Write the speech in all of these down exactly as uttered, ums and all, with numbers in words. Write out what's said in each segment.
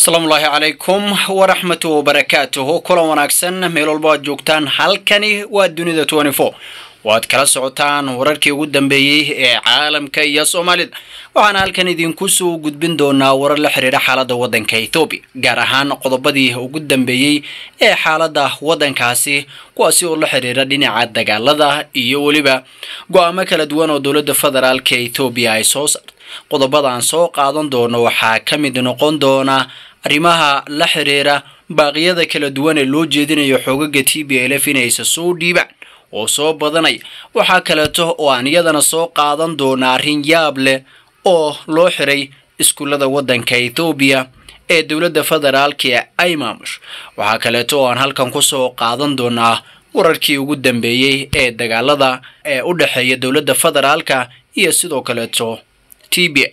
السلام الله عليكم ورحمة وبركاته. كل وناكسن ميلو الباد جوكتان حلكني والدنيا دا توانيفو واد كلا سعوتان وراركي قدن بيه عالم كي ياسو مالد وحان هالكني دين كوسو قد بندونا ورار لحرير حالة دا ودن كي توبي غارهان قضباديه قدن بيه حالة دا ودن كاسي واسيو لحرير دين عاد دا غالة ايو لبا قواما كلا دوانو دولد فدرال كي توبي اي سوسر qodobadaan soo qaadan doono waxaa kamid noqon doona arimaha la xiriira baaqiyada kala duwan ee loo jeedinayo xogaga T B L F inaysa soo dhiiban oo soo badanay waxa kale oo aan iyadana soo qaadan doona arin yaab leh oo loo xiray iskuulada wadanka Ethiopia ee dawladda federaalka ee ay maamush waxa kale oo aan halkan ku soo qaadan doona wararkii ugu dambeeyay ee dagaalada ee u dhaxeeya dawladda federaalka iyo sidoo kale oo T B L.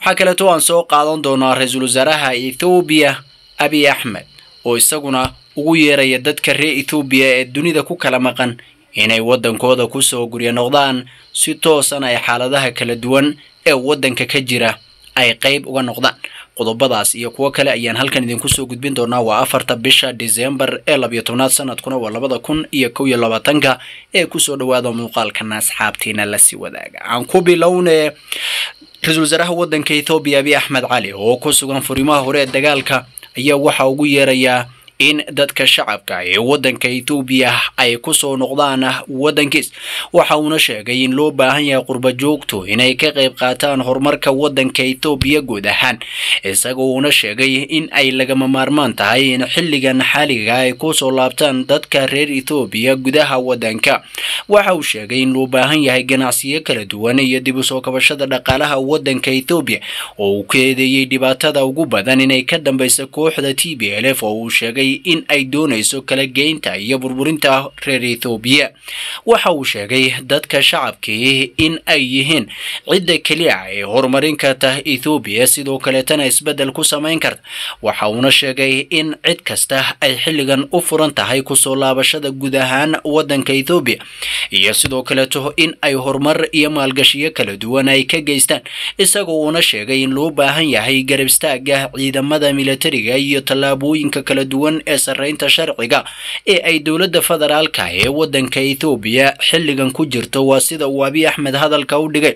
وحكلا توان سو قادن دونا رئيس وزراء إثيوبيا أبي أحمد ويساقنا وغير يدد كري إثيوبيا الدنيا دا كو كلامقن إناي ودن كودا كوسو غريا نغضان ستو سنة حالة دها كلا دوان اي ودن ككجرة اي قيب وغن نغضان قدوب بداس ايو كوا كلا ايان هالكن دين كوسو قدبين دونا وافرتا بشا ديزمبر اي لابيتونات سنة تكونا واللبادا كون ايو كويا لاباتنكا اي كوسو دوادو موقال كنا سحابتين اللسي وداقا عن كوبي لون رئيس وزراء ودنك إثيوبيا أبي أحمد علي وكوسوغان فريماه هوري الدقالكا ايا وحا وغيريا إن دادك الشعبكا اي ودنك إثيوبيا اي كوسو نغضانه ودنكيس وحا ونشاقين لو باهنيا قربة جوكتو إن اي كاقيب قاتان هرماركا ودنك إثيوبيا قودهان إساقو ونشاقين إن اي لغم مارمانتا اي إن حلغان حاليغا اي كوسو لابتان دادك رير إثيوبيا قودها ودنكا waxaa sheegay in loo baahan yahay ganacsiyo kala duwan iyo dib u soo kabashada dhaqaalaha wadanka Ethiopia oo keenayay dhibaatada ugu badan inay ka dambayso kooxda T B L F oo sheegay in ay doonayso kala geynta iyo burburinta reer Ethiopia waxaa sheegay dadka shacabka in ay yihiin cid kaliya ay horumarin karta Ethiopia sidoo kale tan isbedel ku sameyn karta waxa uu sheegay in cid kasta ay xilligan u furan tahay ku soo laabashada gudahaan wadanka Ethiopia iyo sidoo kale too in ay hormar iyo maalgashiyo kala duwan ay ka geystaan isagoo uu sheegay in loo baahan yahay garab istaaga ciidamada militariga iyo talaabooyinka kala duwan ee sareynta sharciga ee ay dawladda federaalka ee wadanka Ethiopia xilligan ku jirto waa sida uu Abiy Ahmed hadalka u dhigay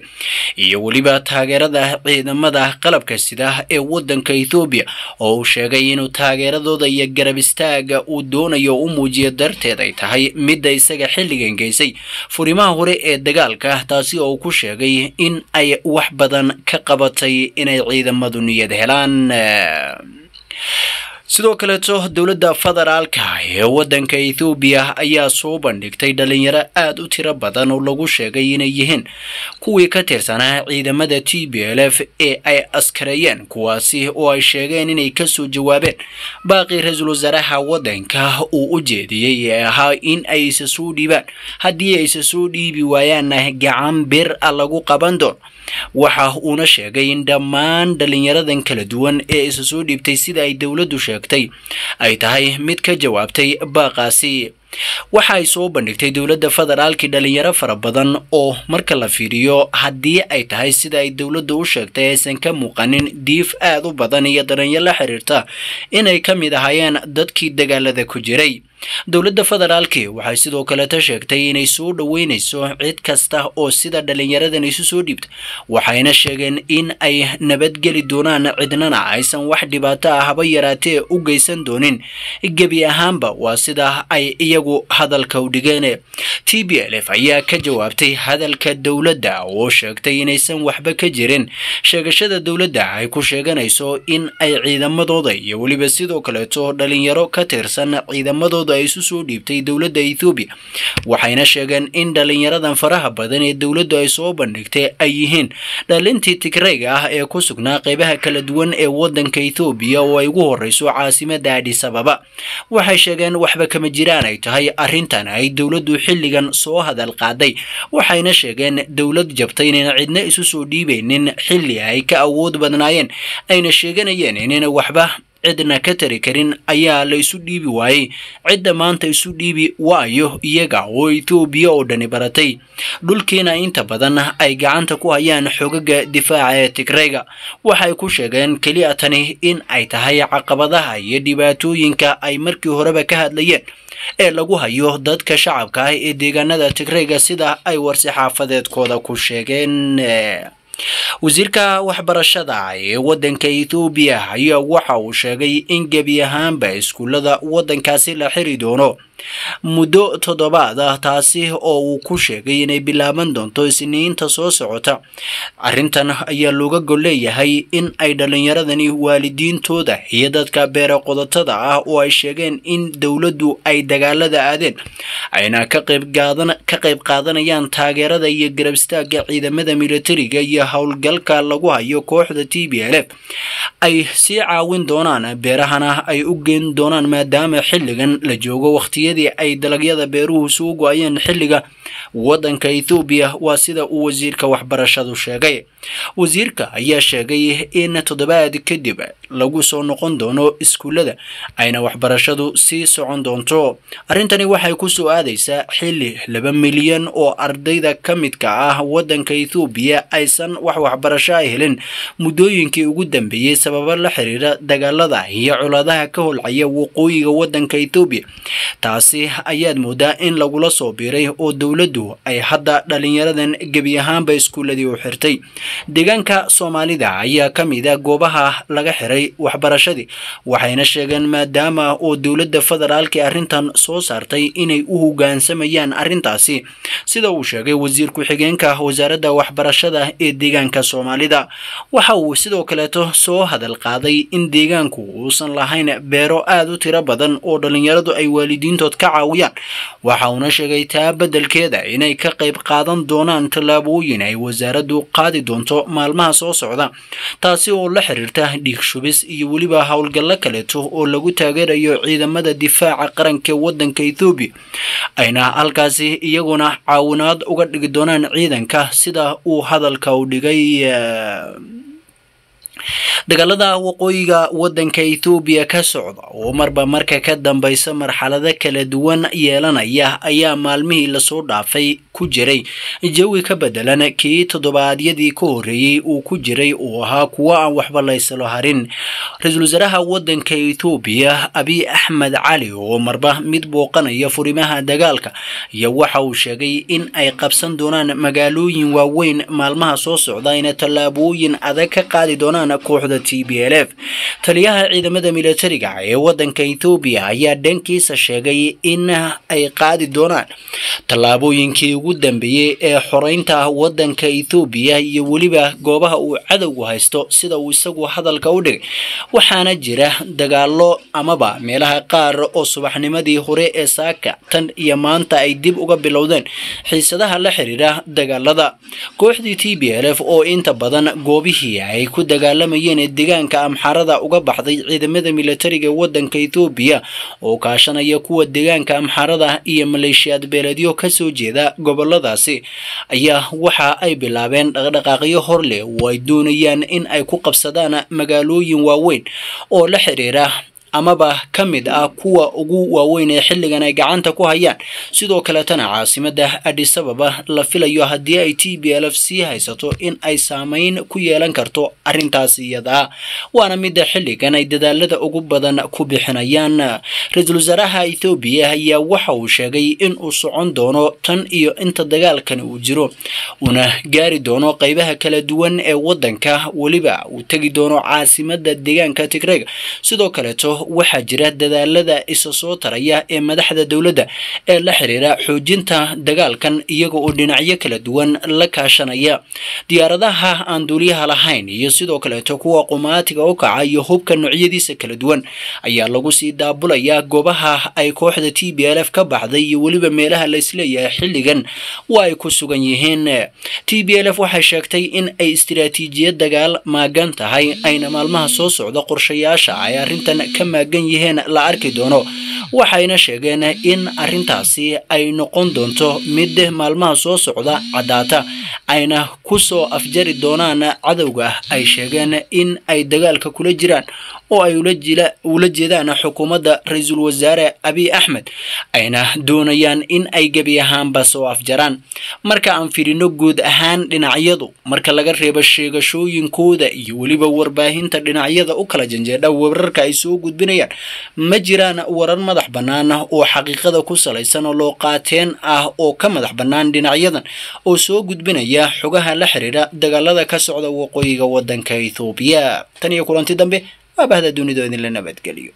iyo waliba taageerada ciidamada qalabka sida ee wadanka Ethiopia oo sheegay in taageeradooda iyo garab istaaga uu doonayo u muujiyo darteed ay tahay mid isaga xilligan geysay furimaha hore ee dagaalka taasi oo ku sheegay in ay wax badan ka qabatay inay ciidamadu niyad helaan sidoo kale too dawladda federaalka ee wadanka Ethiopia ayaa soo bandhigtay dhalinyaro aad u tiro badan oo lagu sheegay inay yihiin kuwii ka tirsanaa ciidamada T B L F ee ay askarayeen kuwaasi oo ay sheegeen inay ka soo jawaabeen baaqi raisul wasaaraha wadanka oo u jeediyay ahaa in ay isa soo dhiibaan haddii ay isa soo dhiibi waayaan gacan bir lagu qaban doon waxa uu sheegay in dhammaan dhalinyaradan kala duwan ee isa soo dhiibtay sida ay dawladdu ay tahay mid ka jawaabtay baaqaasi waxay soo bandhigtay dawladda federaalka dhalinyaro fara badan oo marka la fiiriyo haddii ay tahay sida ay dawladdu u sheegtay aysan ka muuqanin diif aad u badan iyo dareen la xiriirta inay ka mid ahaayeen dadkii dagaalada ku jiray dawladda federaalka waxay sidoo kale ta sheegtay inay soo dhaweynayso cid kasta oo sida dhalinyaradan isu soo dhibta waxayna sheegeen in ay nabadgeli doonaan cidnana aysan wax dhibaato ah haba yaraatee u geysan doonin gabi ahaanba waa sida ay iyagu hadalka u dhigeen T B L F ayaa ka jawaabtay hadalka dawladda oo sheegtay inaysan waxba ka jirin sheegashada dawladda ay ku sheeganayso in ay ciidamadooda iyo waliba sidoo kale too dhalinyaro ka tirsan ciidamadooda ay isu soo dhiibtay dawladda Ethiopia waxayna sheegeen in dhalinyaradan faraha badan ee dawladdu ay soo bandhigtay ay yihiin dhalintii Tigrayga ah ee ku sugnaa qaybaha kala duwan ee wadanka Ethiopia oo ay ugu horeyso caasimada Addis Ababa waxay sheegeen waxba kama jiraan ay tahay arintan ay dawladdu xilligan soo hadal qaaday waxayna sheegeen dawlad jabtay in cidna isu soo dhiibeen xilli ay ka awood badnaayeen ayna sheeganayeen in waxba edna katari karin ayaa la isu dhiibi waaye cidda maanta isu dhiibi waayo iyaga oo Ethiopia oo dani baratay dhulkeena inta badan ay gacanta ku hayaan xogaga difaaca Tigrayga waxay ku sheegeen kaliya tani in ay tahay caqabadaha iyo dhibaatooyinka ay markii horeba ka hadlayeen ee lagu hayo dadka shacabka ah ee deegaanada Tigrayga sida ay warsi xaafadeedkooda ku sheegeen وزيركا وحبرشدا ودن كيتوبيا هي وحو شغي انجبيا هان بايس كولدا ودن كاسي لحريدونو مدو تدوبا دا تاسيه او كوشغي ني بلابن دونتو سنين تسو سوتا ارنتن ايا لوغا غوليهاي ان اي دلنيردني والدينتودا هي دادكا بير قودتدا او اي شيغين ان دولدو اي دغالدا ادين اينا كا قيب قادن كا قيب قادنيان تاغيردا iyo garabstaaga ciidamada militariga iyo hawlgalka lagu hayo kooxda T P L F ay si caawin doonaan beerahana ay u geen doonaan maadaama xilligan la joogo waqti ay dalagyada beeruhu soo go'ayeen xilliga wadanka Ethiopia waa sida uu wasiirka waxbarashadu sheegay wasiirka ayaa sheegay in toddobaad kadib lagu soo noqon doono iskuulada ayna waxbarashadu si socon doonto arintani waxay ku soo aadaysaa xilli laba milyan oo ardayda kamidka ah wadanka Ethiopia aysan wax waxbarasho helin mudooyinkii ugu dambeeyay sabab la xiriira dagaalada iyo culaadaha ka holcaya waqooyiga wadanka Ethiopia taasi ayaad muda in lagu la soo biiray oo dawladdu ay hadda dhalinyaradan gabi ahaan bay iskuuladii u xirtay deegaanka Soomaalida ayaa kamid ah goobaha laga xiray waxbarashadii waxayna sheegeen maadaama oo dawladda federaalka arrintan soo saartay inay u hoggaansamayaan arrintaasi sida uu sheegay wasiir ku xigeenka wasaaradda waxbarashada ee deegaanka Soomaalida waxa uu sidoo kale soo hadal qaaday in deegaanku uusan lahayn beero aad u tiro badan oo dhalinyaradu ay waalid intood ka caawiyaan waxa uu sheegay taabadalkeeda inay ka qayb qaadan doonaan talaabooyin ay wasaaraddu qaadi doonto maalmaha soo socda taasi oo la xiriirta dhigshubis iyo waliba hawlgalla kale oo lagu taageerayo ciidamada difaaca qaranka wadanka Ethiopia ayna halkaasi iyaguna caawinaad uga dhigi doonaan ciidanka sida uu hadalka u dhigay dagaalada waqooyiga wadanka Ethiopia ka socda oo marba marka ka dambaysa marxalada kala duwan yeelanaya ayaa maalmihii la soo dhaafay ku jiray jawi ka bedelan kii toddobaadyadii ka horeeyay oo ku jiray oo ahaa kuwa aan waxba la isla harin ra'iisul wasaaraha wadanka Ethiopia Abiy Ahmed Ali oo marba mid booqanaya furimaha dagaalka iyo waxa uu sheegay in ay qabsan doonaan magaalooyin waaweyn maalmaha soo socda in talaabooyin adag ka qaadi doonaan kooxda T P L F taliyaha ciidamada militariga ee wadanka Ethiopia ayaa dhankiisa sheegay in ay qaadi doonaan talaabooyinkii ugu dambeeyay ee xoreynta wadanka Ethiopia iyo waliba goobaha uu cadawgu haysto sida uu isagu hadalka u dhigay waxaana jira dagaalo amaba meelaha qaar oo subaxnimadii hore ee saaka tan iyo maanta ay dib uga bilowdeen xiisadaha la xiriira dagaalada kooxda T P L F oo inta badan goobihii ay ku dagaalaan mayeen deegaanka Amxarada uga baxday ciidamada militariga wadanka Ethiopia oo kaashanaya kuwa deegaanka Amxarada iyo maleeshiyad beeladiyo ka soo jeeda goboladaasi ayaa waxa ay bilaabeen dhaqdhaqaaqyo hor leh way doonayaan in ay ku qabsadaan magaalooyin waaweyn oo la xiriira amaba kamid ah kuwa ugu waaweyn ee xilligan ay gacanta ku hayaan sidoo kale tan caasimada Addis Ababa la filayo hadii ay T P L F haysato in ay saameyn ku yeelan karto arrintaasi iyada waana mid xilligan ay dadaalada ugu badan ku bixinayaan ra'iisul wasaaraha Ethiopia ayaa waxa uu sheegay in uu socon doono tan iyo inta dagaalkan uu jiro una gaari doono qaybaha kala duwan ee wadanka waliba uu tagi doono caasimada deegaanka Tigray sidoo kale waxa jira dadaalada isa soo taraya ee madaxda dawladda ee la xiriira xoojinta dagaalkan iyaga oo dhinacyo kala duwan la kaashanaya diyaaradaha aan duuliyaha lahayn iyo sidoo kale kuwa qumaatiga u kaca iyo hubka noocyadiisa kala duwan ayaa lagu sii daabulaya goobaha ay kooxda T P L F ka baxday iyo waliba meelaha la isleeyahay xilligan waa ay ku sugan yihiin T P L F waxay sheegtay in ay istiraatiijiyad dagaal maagan tahay ayna maalmaha soo socda qorshayaasha ay arrintan maagan yihiin la arki doono waxayna sheegeen in arrintaasi ay noqon doonto mid maalmaha soo socda cadaata ayna ku soo afjari doonaan cadawga ay sheegeen in ay dagaalka kula jiraan وأي ولجدان حكومة رئيس الوزراء أبي أحمد أين دونيان إن أي جبيهان بسواف جران مركا أنفرينو جود أهان لنعيضو مركا لغا ريبا الشيغة شو ينكودا يولي بور باهين تر لنعيضا أكلا جنجيدا وبرركا يسو جود بنيان مجران وران مدح بنانه وحقيقة كسا ليسان لوقاتين أه أو كمدح بنان لنعيضا أو سو جود بنيا حقها لحريرا دقالة كسعودة وقويغة ودنكا إثيوبيا تاني يقولون تدنبه وبهذا دوني دوني لنبات قليو.